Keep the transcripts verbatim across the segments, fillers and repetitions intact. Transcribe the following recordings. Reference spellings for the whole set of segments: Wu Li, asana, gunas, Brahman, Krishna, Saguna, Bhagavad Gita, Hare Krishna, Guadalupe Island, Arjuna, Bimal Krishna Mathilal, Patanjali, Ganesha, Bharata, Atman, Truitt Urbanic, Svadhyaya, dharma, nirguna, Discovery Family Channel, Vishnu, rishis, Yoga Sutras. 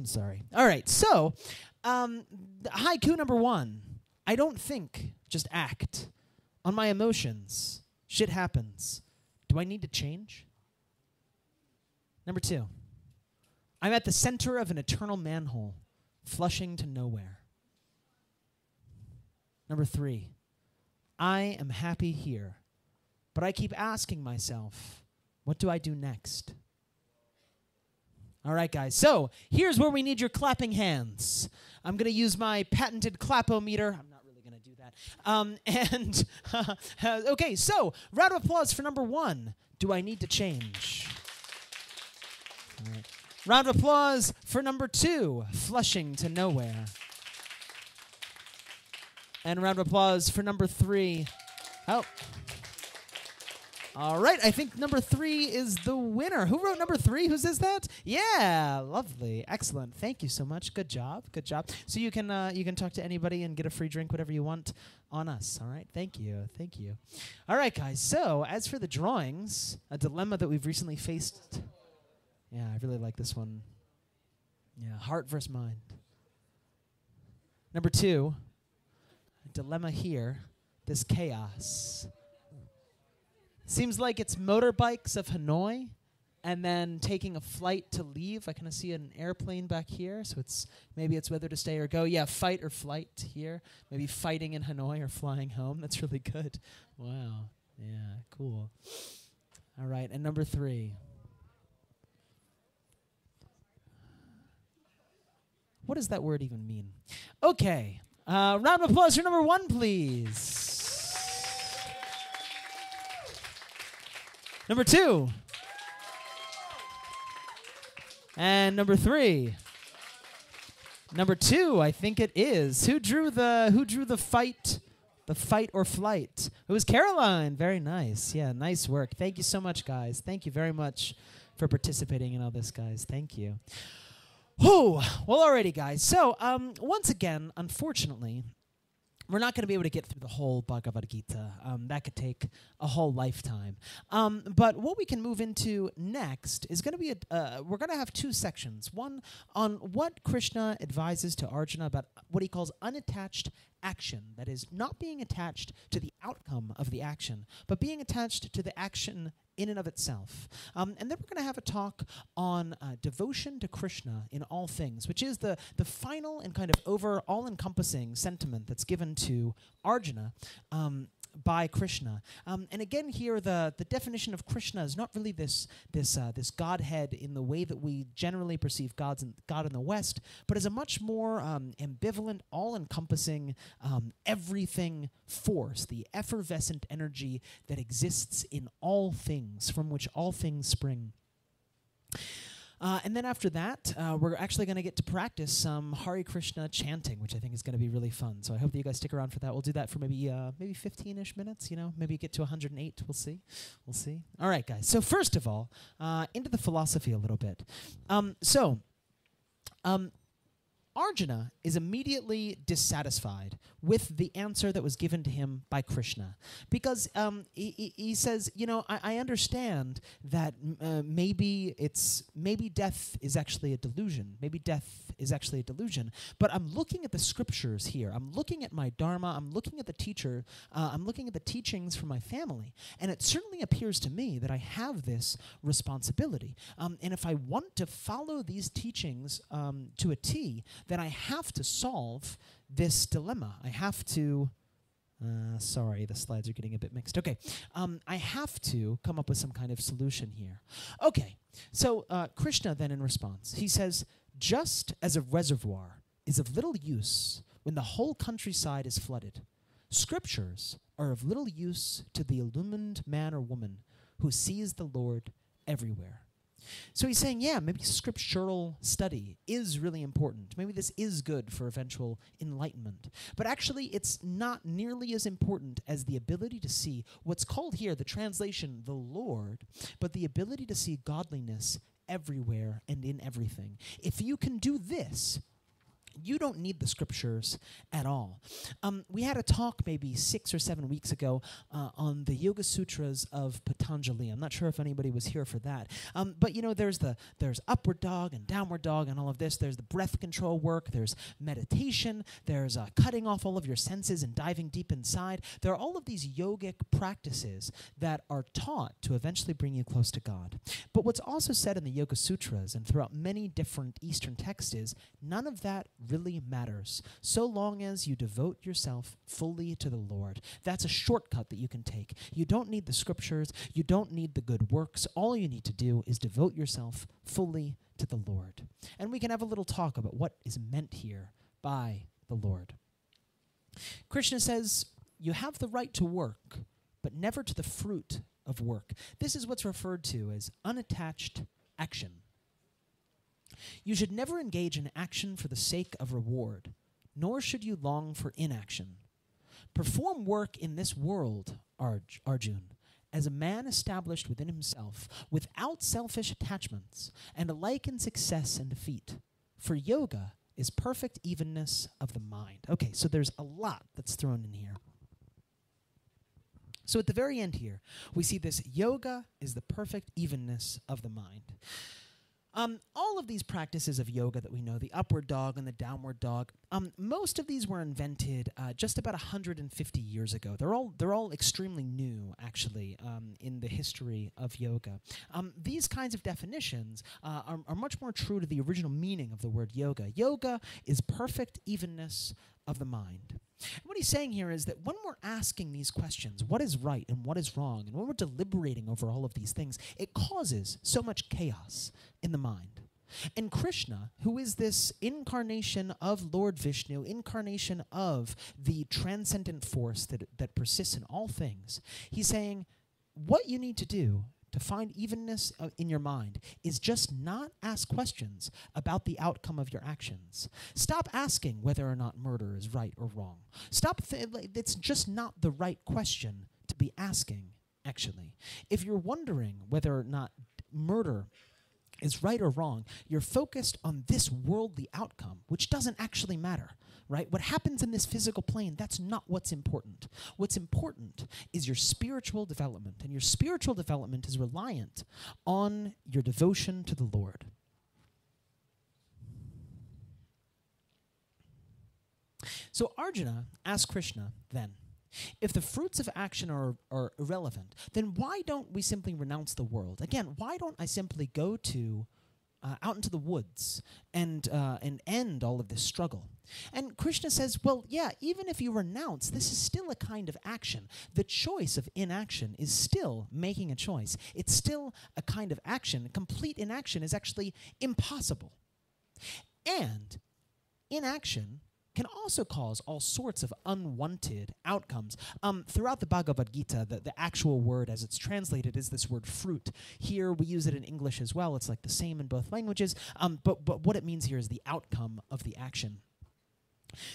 I'm sorry. All right, so um, haiku number one. I don't think, just act. On my emotions, shit happens. Do I need to change? Number two. I'm at the center of an eternal manhole, flushing to nowhere. Number three. I am happy here, but I keep asking myself, what do I do next? All right, guys. So here's where we need your clapping hands. I'm going to use my patented clapometer. I'm not really going to do that. Um, and, uh, okay, so round of applause for number one. Do I need to change? All right. Round of applause for number two, flushing to nowhere. And round of applause for number three. Oh. All right, I think number three is the winner. Who wrote number three? Who says that? Yeah, lovely, excellent. Thank you so much. Good job, good job. So you can uh, you can talk to anybody and get a free drink, whatever you want, on us. All right, thank you, thank you. All right, guys. So as for the drawings, a dilemma that we've recently faced. Yeah, I really like this one. Yeah, heart versus mind. Number two, dilemma here. This chaos. Seems like it's motorbikes of Hanoi and then taking a flight to leave. I kind of see an airplane back here, so it's maybe it's whether to stay or go. Yeah, fight or flight here. Maybe fighting in Hanoi or flying home. That's really good. Wow. Yeah, cool. All right, and number three. What does that word even mean? Okay. Uh, round of applause for number one, please. Number two. And number three. Number two, I think it is. Who drew the who drew the fight? The fight or flight? It was Caroline. Very nice. Yeah, nice work. Thank you so much, guys. Thank you very much for participating in all this, guys. Thank you. Oh, well, alrighty, guys. So, um, once again, unfortunately, we're not going to be able to get through the whole Bhagavad Gita. Um, that could take a whole lifetime. Um, but what we can move into next is going to be, a, uh, we're going to have two sections. One on what Krishna advises to Arjuna about what he calls unattached action. That is, not being attached to the outcome of the action, but being attached to the action in and of itself. Um, and then we're going to have a talk on uh, devotion to Krishna in all things, which is the, the final and kind of over all-encompassing sentiment that's given to Arjuna um, by Krishna. Um, and again here, the, the definition of Krishna is not really this, this, uh, this Godhead in the way that we generally perceive God's in, God in the West, but as a much more um, ambivalent, all-encompassing, um, everything force, the effervescent energy that exists in all things, from which all things spring. Uh, and then after that, uh, we're actually going to get to practice some Hare Krishna chanting, which I think is going to be really fun. So I hope that you guys stick around for that. We'll do that for maybe uh, maybe fifteen-ish minutes, you know, maybe get to one hundred and eight. We'll see. We'll see. All right, guys. So first of all, uh, into the philosophy a little bit. Um, so um, Arjuna is immediately dissatisfied with the answer that was given to him by Krishna. Because um, he, he, he says, you know, I, I understand that uh, maybe it's maybe death is actually a delusion. Maybe death is actually a delusion. But I'm looking at the scriptures here. I'm looking at my dharma. I'm looking at the teacher. Uh, I'm looking at the teachings from my family. And it certainly appears to me that I have this responsibility. Um, and if I want to follow these teachings um, to a T, then I have to solve this dilemma. I have to, uh, sorry, the slides are getting a bit mixed. Okay, um, I have to come up with some kind of solution here. Okay, so uh, Krishna then in response, he says, just as a reservoir is of little use when the whole countryside is flooded, scriptures are of little use to the illumined man or woman who sees the Lord everywhere. So he's saying, yeah, maybe scriptural study is really important. Maybe this is good for eventual enlightenment. But actually, it's not nearly as important as the ability to see what's called here, the translation, the Lord, but the ability to see godliness everywhere and in everything. If you can do this, You don't need the scriptures at all. Um, we had a talk maybe six or seven weeks ago uh, on the Yoga Sutras of Patanjali. I'm not sure if anybody was here for that. Um, but, you know, there's the there's upward dog and downward dog and all of this. There's the breath control work. There's meditation. There's uh, cutting off all of your senses and diving deep inside. There are all of these yogic practices that are taught to eventually bring you close to God. But what's also said in the Yoga Sutras and throughout many different Eastern texts is none of that really matters, so long as you devote yourself fully to the Lord. That's a shortcut that you can take. You don't need the scriptures. You don't need the good works. All you need to do is devote yourself fully to the Lord. And we can have a little talk about what is meant here by the Lord. Krishna says, you have the right to work, but never to the fruit of work. This is what's referred to as unattached action. You should never engage in action for the sake of reward, nor should you long for inaction. Perform work in this world, Arj- Arjun, as a man established within himself, without selfish attachments, and alike in success and defeat. For yoga is perfect evenness of the mind. Okay, so there's a lot that's thrown in here. So at the very end here, we see this yoga is the perfect evenness of the mind. Um, all of these practices of yoga that we know, the upward dog and the downward dog, um, most of these were invented uh, just about one hundred fifty years ago. They're all, they're all extremely new, actually, um, in the history of yoga. Um, these kinds of definitions uh, are, are much more true to the original meaning of the word yoga. Yoga is perfect evenness of the mind. And what he's saying here is that when we're asking these questions, what is right and what is wrong, and when we're deliberating over all of these things, it causes so much chaos in the mind. And Krishna, who is this incarnation of Lord Vishnu, incarnation of the transcendent force that, that persists in all things, he's saying what you need to do to find evenness uh, in your mind is just not ask questions about the outcome of your actions. Stop asking whether or not murder is right or wrong. Stop, th it's just not the right question to be asking, actually. If you're wondering whether or not murder is right or wrong, you're focused on this worldly outcome, which doesn't actually matter, right? What happens in this physical plane, that's not what's important. What's important is your spiritual development, and your spiritual development is reliant on your devotion to the Lord. So Arjuna asked Krishna then, if the fruits of action are, are irrelevant, then why don't we simply renounce the world? Again, why don't I simply go to uh, out into the woods and, uh, and end all of this struggle? And Krishna says, well, yeah, even if you renounce, this is still a kind of action. The choice of inaction is still making a choice. It's still a kind of action. Complete inaction is actually impossible. And inaction can also cause all sorts of unwanted outcomes. Um, throughout the Bhagavad Gita, the, the actual word as it's translated is this word fruit. Here we use it in English as well. It's like the same in both languages. Um, but, but what it means here is the outcome of the action.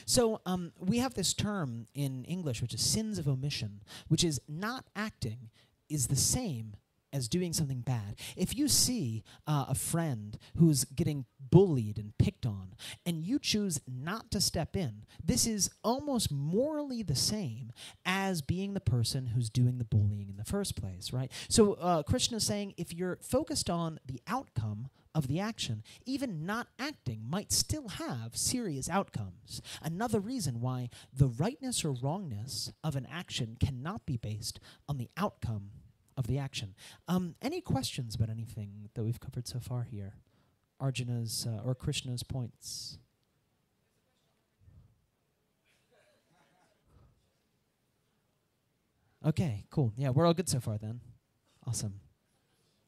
So um, we have this term in English, which is sins of omission, which is not acting is the same as doing something bad. If you see uh, a friend who's getting bullied and picked on, and you choose not to step in, this is almost morally the same as being the person who's doing the bullying in the first place, right? So uh, Krishna is saying if you're focused on the outcome of the action, even not acting might still have serious outcomes. Another reason why the rightness or wrongness of an action cannot be based on the outcome of the action. Um, any questions about anything that we've covered so far here? Arjuna's uh, or Krishna's points? Okay, cool. Yeah, we're all good so far then. Awesome.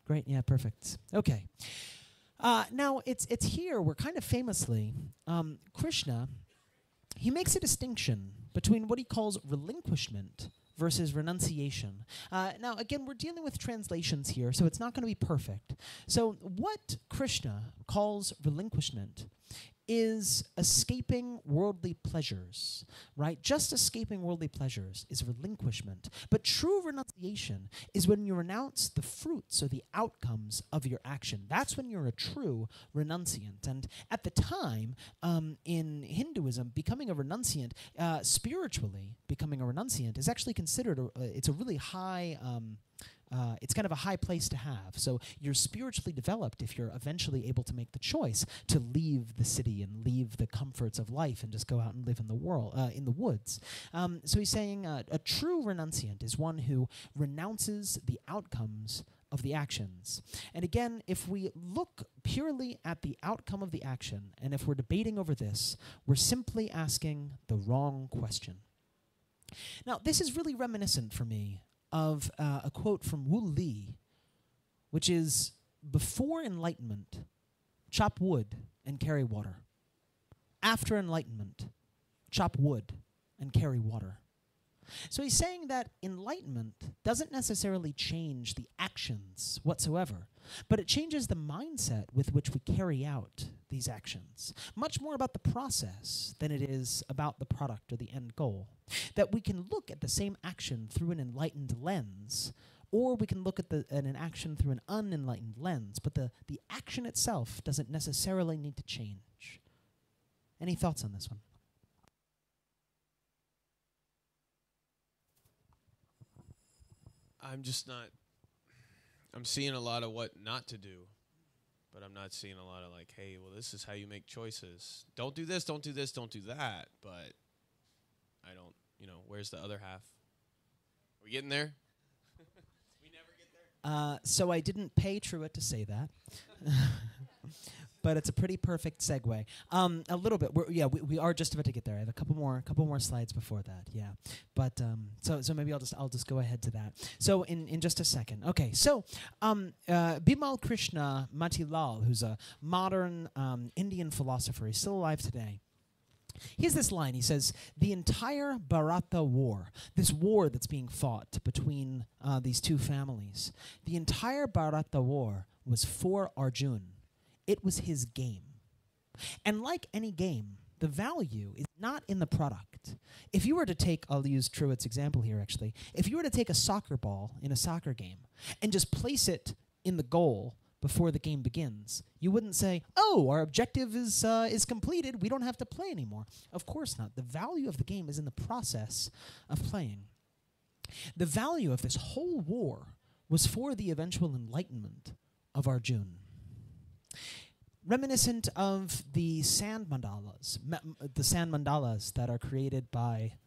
Great, yeah, perfect. Okay. Uh, now, it's, it's here where kind of famously, um, Krishna, he makes a distinction between what he calls relinquishment versus renunciation. Uh, now, again, we're dealing with translations here, so it's not going to be perfect. So what Krishna calls relinquishment is escaping worldly pleasures, right? Just escaping worldly pleasures is relinquishment. But true renunciation is when you renounce the fruits or the outcomes of your action. That's when you're a true renunciant. And at the time, um, in Hinduism, becoming a renunciant, uh, spiritually becoming a renunciant is actually considered, a, uh, it's a really high... Um, Uh, it's kind of a high place to have. So you're spiritually developed if you're eventually able to make the choice to leave the city and leave the comforts of life and just go out and live in the world, uh, in the woods. Um, so he's saying uh, a true renunciant is one who renounces the outcomes of the actions. And again, if we look purely at the outcome of the action, and if we're debating over this, we're simply asking the wrong question. Now, this is really reminiscent for me of uh, a quote from Wu Li, which is, before enlightenment, chop wood and carry water. After enlightenment, chop wood and carry water. So he's saying that enlightenment doesn't necessarily change the actions whatsoever, but it changes the mindset with which we carry out these actions. Much more about the process than it is about the product or the end goal. That we can look at the same action through an enlightened lens, or we can look at the, at an action through an unenlightened lens, but the, the action itself doesn't necessarily need to change. Any thoughts on this one? I'm just not, I'm seeing a lot of what not to do, but I'm not seeing a lot of like, hey, well, this is how you make choices. Don't do this, don't do this, don't do that, but I don't, you know, where's the other half? Are we getting there? We never get there. Uh, so I didn't pay Truett to say that. But it's a pretty perfect segue. Um, a little bit, We're, yeah, we, we are just about to get there. I have a couple more, couple more slides before that, yeah. But um, so, so maybe I'll just, I'll just go ahead to that. So in, in just a second. Okay, so um, uh, Bimal Krishna Mathilal, who's a modern um, Indian philosopher, he's still alive today. He has this line. He says, the entire Bharata war, this war that's being fought between uh, these two families, the entire Bharata war was for Arjuna. It was his game. And like any game, the value is not in the product. If you were to take, I'll use Truett's example here actually, if you were to take a soccer ball in a soccer game and just place it in the goal before the game begins, you wouldn't say, oh, our objective is uh, is completed, we don't have to play anymore. Of course not. The value of the game is in the process of playing. The value of this whole war was for the eventual enlightenment of Arjuna. Reminiscent of the sand mandalas, ma the sand mandalas that are created by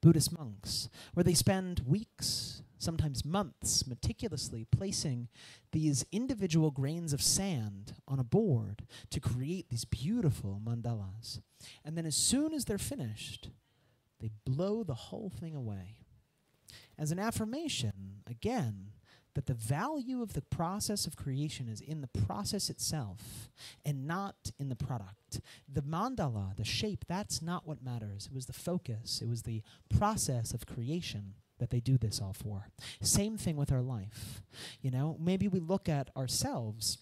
Buddhist monks, where they spend weeks, sometimes months, meticulously placing these individual grains of sand on a board to create these beautiful mandalas. And then as soon as they're finished, they blow the whole thing away. As an affirmation, again, that the value of the process of creation is in the process itself and not in the product. The mandala, the shape, that's not what matters. It was the focus. It was the process of creation that they do this all for. Same thing with our life. You know, maybe we look at ourselves,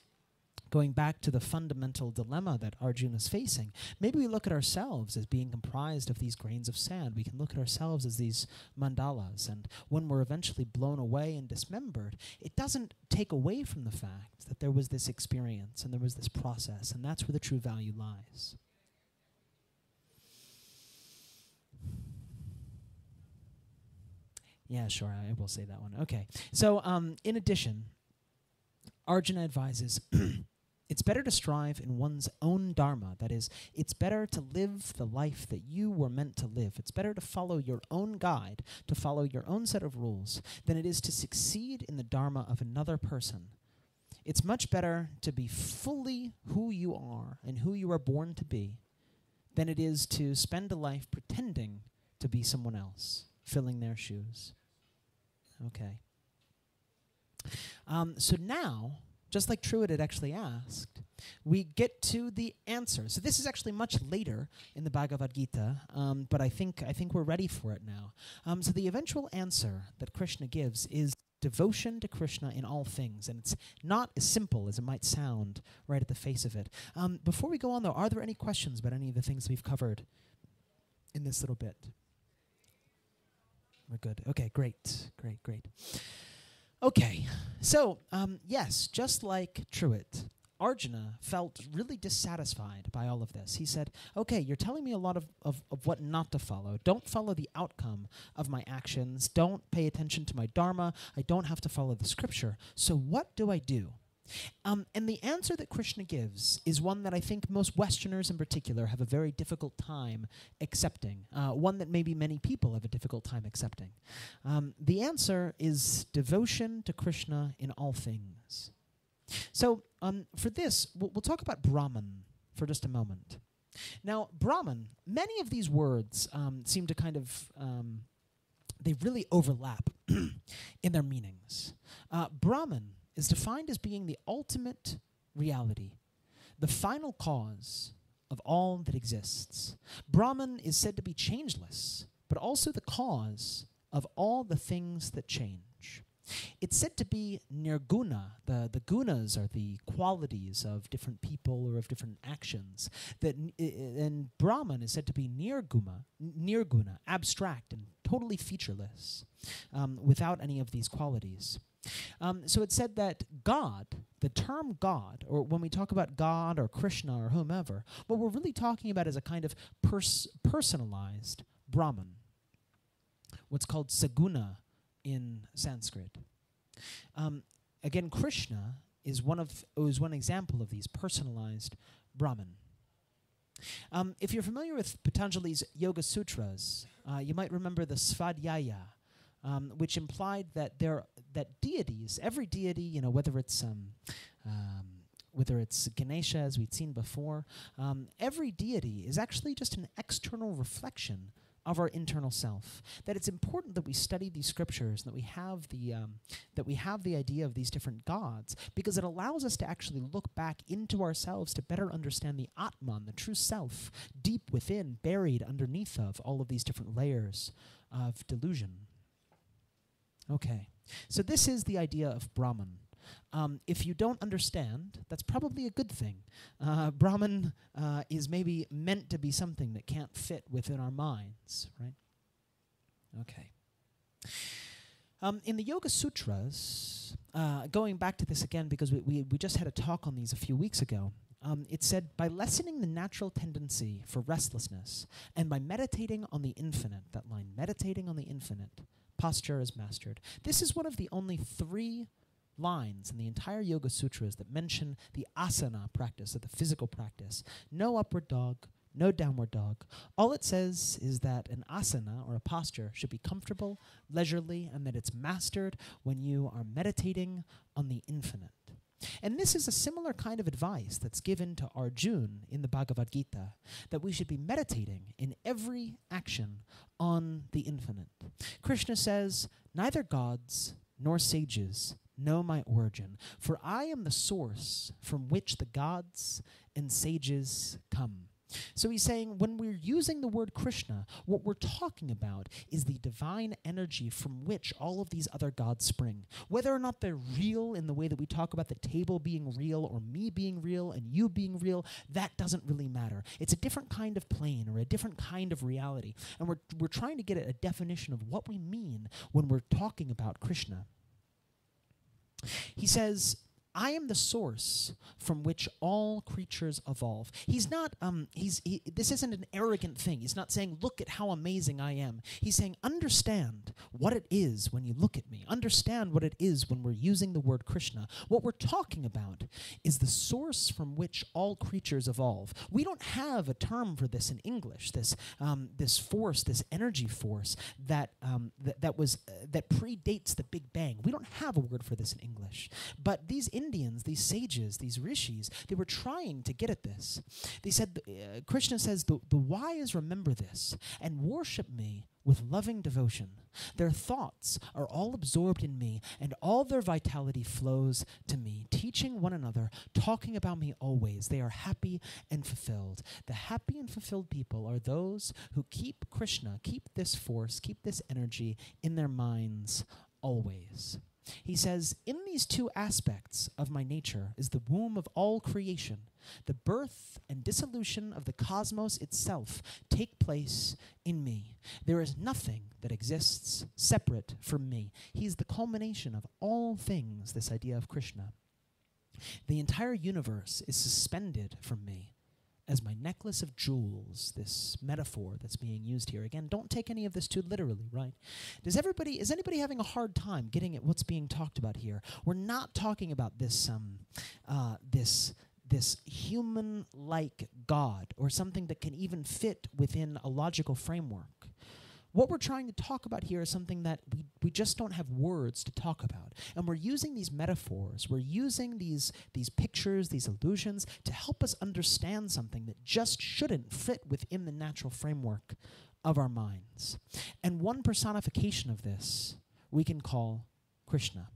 going back to the fundamental dilemma that Arjuna is facing, maybe we look at ourselves as being comprised of these grains of sand. We can look at ourselves as these mandalas, and when we're eventually blown away and dismembered, it doesn't take away from the fact that there was this experience and there was this process, and that's where the true value lies. Yeah, sure, I will say that one. Okay, so um, in addition, Arjuna advises, it's better to strive in one's own dharma. That is, it's better to live the life that you were meant to live. It's better to follow your own guide, to follow your own set of rules, than it is to succeed in the dharma of another person. It's much better to be fully who you are and who you are born to be than it is to spend a life pretending to be someone else, filling their shoes. Okay. Um, so now, just like Truett had actually asked, we get to the answer. So this is actually much later in the Bhagavad Gita, um, but I think, I think we're ready for it now. Um, so the eventual answer that Krishna gives is devotion to Krishna in all things. And it's not as simple as it might sound right at the face of it. Um, before we go on, though, are there any questions about any of the things we've covered in this little bit? We're good. Okay, great, great, great. Okay, so, um, yes, just like Truett, Arjuna felt really dissatisfied by all of this. He said, okay, you're telling me a lot of, of, of what not to follow. Don't follow the outcome of my actions. Don't pay attention to my dharma. I don't have to follow the scripture. So what do I do? Um, and the answer that Krishna gives is one that I think most Westerners in particular have a very difficult time accepting, uh, one that maybe many people have a difficult time accepting. Um, the answer is devotion to Krishna in all things. So um, for this, we'll, we'll talk about Brahman for just a moment. Now, Brahman, many of these words um, seem to kind of, um, they really overlap in their meanings. Uh, Brahman is defined as being the ultimate reality, the final cause of all that exists. Brahman is said to be changeless, but also the cause of all the things that change. It's said to be nirguna. The, the gunas are the qualities of different people or of different actions. That n and Brahman is said to be nirguna, nirguna, abstract and totally featureless, um, without any of these qualities. Um, so it said that God, the term God, or when we talk about God or Krishna or whomever, what we're really talking about is a kind of pers personalized Brahman, what's called Saguna in Sanskrit. Um, again, Krishna is one of is one example of these personalized Brahman. Um, if you're familiar with Patanjali's Yoga Sutras, uh, you might remember the Svadhyaya, um, which implied that there that deities, every deity, you know, whether it's um, um, whether it's Ganesha as we'd seen before, um, every deity is actually just an external reflection of our internal self. That it's important that we study these scriptures, and that we have the um, that we have the idea of these different gods, because it allows us to actually look back into ourselves to better understand the Atman, the true self, deep within, buried underneath of all of these different layers of delusion. Okay, so this is the idea of Brahman. Um, if you don't understand, that's probably a good thing. Uh, Brahman uh, is maybe meant to be something that can't fit within our minds, right? Okay. Um, in the Yoga Sutras, uh, going back to this again because we, we, we just had a talk on these a few weeks ago, um, it said, by lessening the natural tendency for restlessness and by meditating on the infinite, that line, meditating on the infinite, posture is mastered. This is one of the only three lines in the entire Yoga Sutras that mention the asana practice, or the physical practice. No upward dog, no downward dog. All it says is that an asana, or a posture, should be comfortable, leisurely, and that it's mastered when you are meditating on the infinite. And this is a similar kind of advice that's given to Arjuna in the Bhagavad Gita, that we should be meditating in every action on the infinite. Krishna says, neither gods nor sages know my origin, for I am the source from which the gods and sages come. So he's saying when we're using the word Krishna, what we're talking about is the divine energy from which all of these other gods spring. Whether or not they're real in the way that we talk about the table being real or me being real and you being real, that doesn't really matter. It's a different kind of plane or a different kind of reality. And we're, we're trying to get at a definition of what we mean when we're talking about Krishna. He says, I am the source from which all creatures evolve. He's not, um, he's, he, this isn't an arrogant thing. He's not saying, look at how amazing I am. He's saying, understand what it is when you look at me. Understand what it is when we're using the word Krishna. What we're talking about is the source from which all creatures evolve. We don't have a term for this in English, this, um, this force, this energy force that, um, th that, was, uh, that predates the Big Bang. We don't have a word for this in English. But these Indians, these sages, these rishis, they were trying to get at this. They said, uh, Krishna says, the, the wise remember this and worship me with loving devotion. Their thoughts are all absorbed in me and all their vitality flows to me, teaching one another, talking about me always. They are happy and fulfilled. The happy and fulfilled people are those who keep Krishna, keep this force, keep this energy in their minds always. He says, in these two aspects of my nature is the womb of all creation. The birth and dissolution of the cosmos itself take place in me. There is nothing that exists separate from me. He is the culmination of all things, this idea of Krishna. The entire universe is suspended from me as my necklace of jewels, this metaphor that's being used here. Again, don't take any of this too literally, right? Does everybody, is anybody having a hard time getting at what's being talked about here? We're not talking about this, um, uh, this, this human-like God or something that can even fit within a logical framework. What we're trying to talk about here is something that we, we just don't have words to talk about. And we're using these metaphors, we're using these, these pictures, these illusions to help us understand something that just shouldn't fit within the natural framework of our minds. And one personification of this we can call Krishna.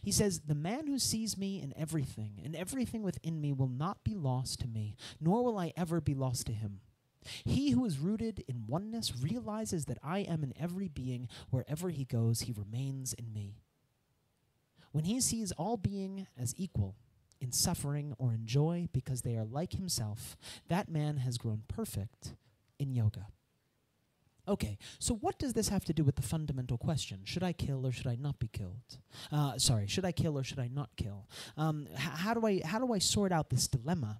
He says, the man who sees me in everything, and everything within me will not be lost to me, nor will I ever be lost to him. He who is rooted in oneness realizes that I am in every being. Wherever he goes, he remains in me. When he sees all being as equal in suffering or in joy because they are like himself, that man has grown perfect in yoga. Okay, so what does this have to do with the fundamental question? Should I kill or should I not be killed? Uh, sorry, should I kill or should I not kill? Um, how do I, how do I sort out this dilemma?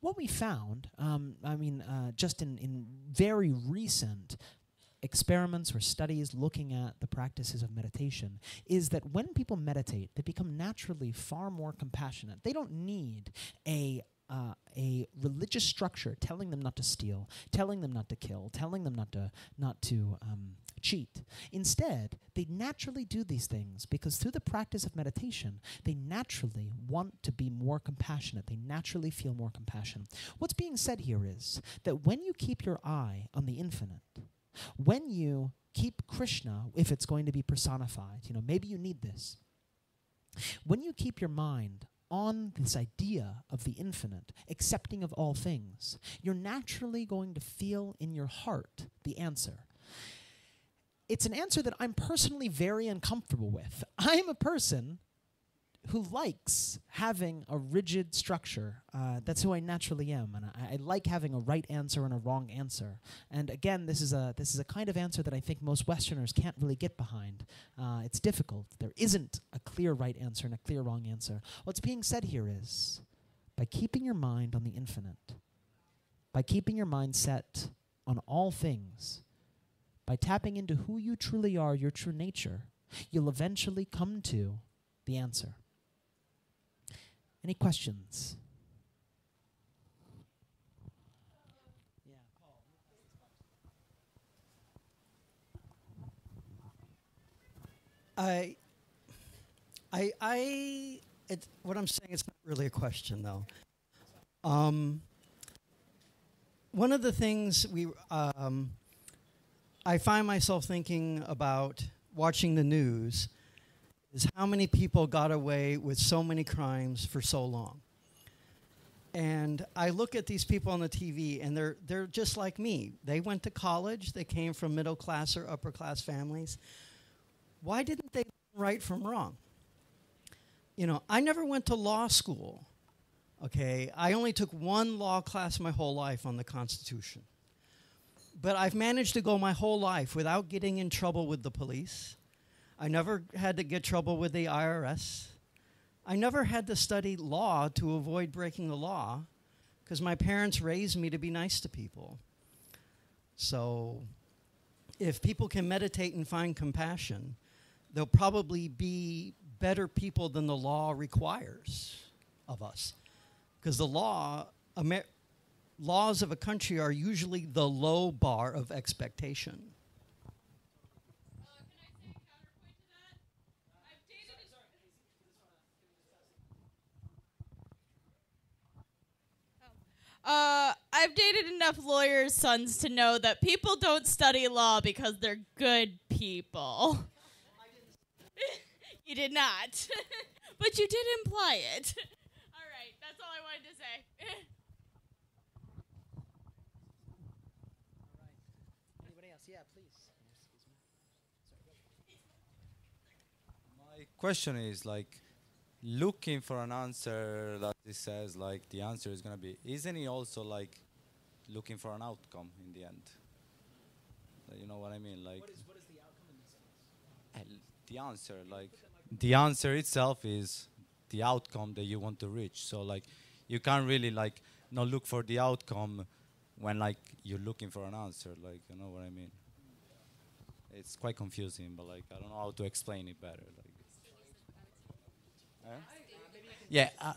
What we found, um, I mean, uh, just in, in very recent experiments or studies looking at the practices of meditation, is that when people meditate, they become naturally far more compassionate. They don't need a Uh, a religious structure telling them not to steal, telling them not to kill, telling them not to not to um, cheat. Instead, they naturally do these things because through the practice of meditation, they naturally want to be more compassionate. They naturally feel more compassion. What's being said here is that when you keep your eye on the infinite, when you keep Krishna, if it's going to be personified, you know, maybe you need this. When you keep your mind on this idea of the infinite, accepting of all things, you're naturally going to feel in your heart the answer. It's an answer that I'm personally very uncomfortable with. I'm a person who likes having a rigid structure. Uh, that's who I naturally am, and I, I like having a right answer and a wrong answer. And again, this is a this is a kind of answer that I think most Westerners can't really get behind. Uh, it's difficult. There isn't a clear right answer and a clear wrong answer. What's being said here is, by keeping your mind on the infinite, by keeping your mind set on all things, by tapping into who you truly are, your true nature, you'll eventually come to the answer. Any questions? Yeah, Paul. I, I, I. It, what I'm saying is not really a question, though. Um, one of the things we, um, I find myself thinking about watching the news is how many people got away with so many crimes for so long. And I look at these people on the T V, and they're, they're just like me. They went to college. They came from middle-class or upper-class families. Why didn't they learn right from wrong? You know, I never went to law school, okay? I only took one law class my whole life on the Constitution. But I've managed to go my whole life without getting in trouble with the police. I never had to get trouble with the I R S. I never had to study law to avoid breaking the law because my parents raised me to be nice to people. So if people can meditate and find compassion, they'll probably be better people than the law requires of us. Because the law, Amer- laws of a country are usually the low bar of expectation. Uh, I've dated enough lawyers' sons to know that people don't study law because they're good people. You did not. But you did imply it. All right, that's all I wanted to say. All right. Anybody else? Yeah, please. Excuse me. Sorry. question is like looking for an answer that it says like the answer is going to be, isn't it also like looking for an outcome in the end? You know what I mean? Like what is, what is the outcome in this sense? The answer, like the answer itself is the outcome that you want to reach. So like you can't really like not look for the outcome when like you're looking for an answer. Like, you know what I mean? It's quite confusing, but like I don't know how to explain it better. Like, huh? Yeah, uh,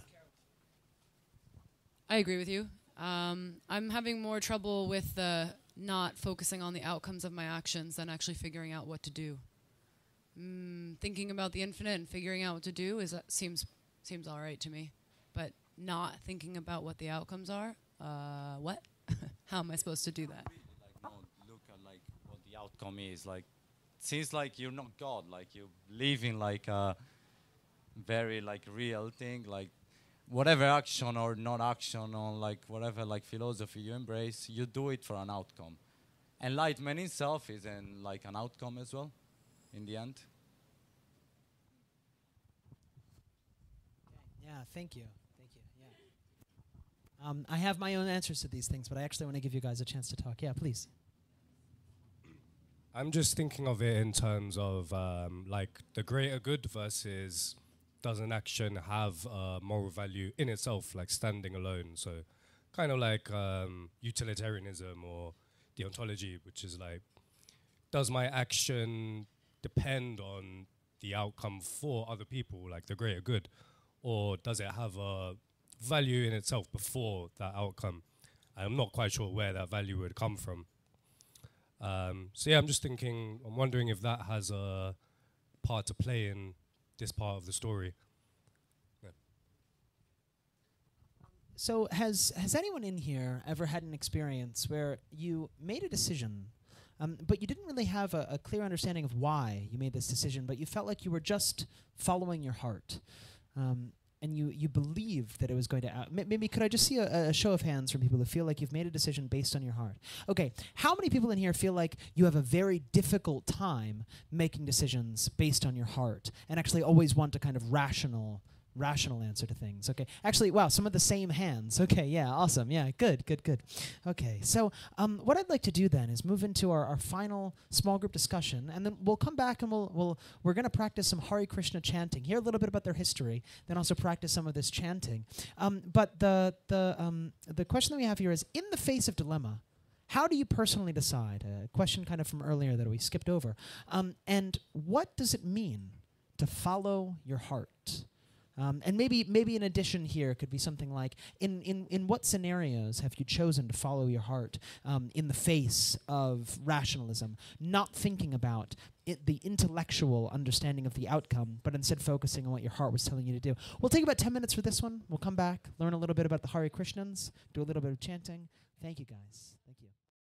I agree with you. Um, I'm having more trouble with uh, not focusing on the outcomes of my actions than actually figuring out what to do. Mm, thinking about the infinite and figuring out what to do is uh, seems seems all right to me, but not thinking about what the outcomes are. Uh, what? How am I supposed to do that? Like, no, look at like what the outcome is. Like, seems like you're not God. Like you live in like a very like real thing. Like whatever action or not action or like whatever like philosophy you embrace, you do it for an outcome. Enlightenment itself is in like an outcome as well, in the end. Yeah, thank you. Thank you. Yeah. Um, I have my own answers to these things, but I actually want to give you guys a chance to talk. Yeah, please. I'm just thinking of it in terms of um, like the greater good versus does an action have uh, moral value in itself, like standing alone. So kind of like um, utilitarianism or deontology, which is like, does my action depend on the outcome for other people, like the greater good, or does it have a value in itself before that outcome? I'm not quite sure where that value would come from. Um, so yeah, I'm just thinking, I'm wondering if that has a part to play in this part of the story. Yeah. So has, has anyone in here ever had an experience where you made a decision, Um, but you didn't really have a, a clear understanding of why you made this decision, but you felt like you were just following your heart. Um, and you, you believed that it was going to... Out M maybe could I just see a, a show of hands from people who feel like you've made a decision based on your heart? Okay, how many people in here feel like you have a very difficult time making decisions based on your heart and actually always want a kind of rational, rational answer to things? Okay, actually, wow, some of the same hands. Okay, yeah, awesome, yeah, good, good, good. Okay, so um, what I'd like to do then is move into our, our final small group discussion, and then we'll come back and we'll, we'll, we're going to practice some Hare Krishna chanting, hear a little bit about their history, then also practice some of this chanting. Um, but the, the, um, the question that we have here is, in the face of dilemma, how do you personally decide? A question kind of from earlier that we skipped over. Um, and what does it mean to follow your heart? Um, and maybe maybe an addition here could be something like, in, in, in what scenarios have you chosen to follow your heart um, in the face of rationalism, not thinking about it, the intellectual understanding of the outcome, but instead focusing on what your heart was telling you to do? We'll take about ten minutes for this one. We'll come back, learn a little bit about the Hare Krishnans, do a little bit of chanting. Thank you, guys.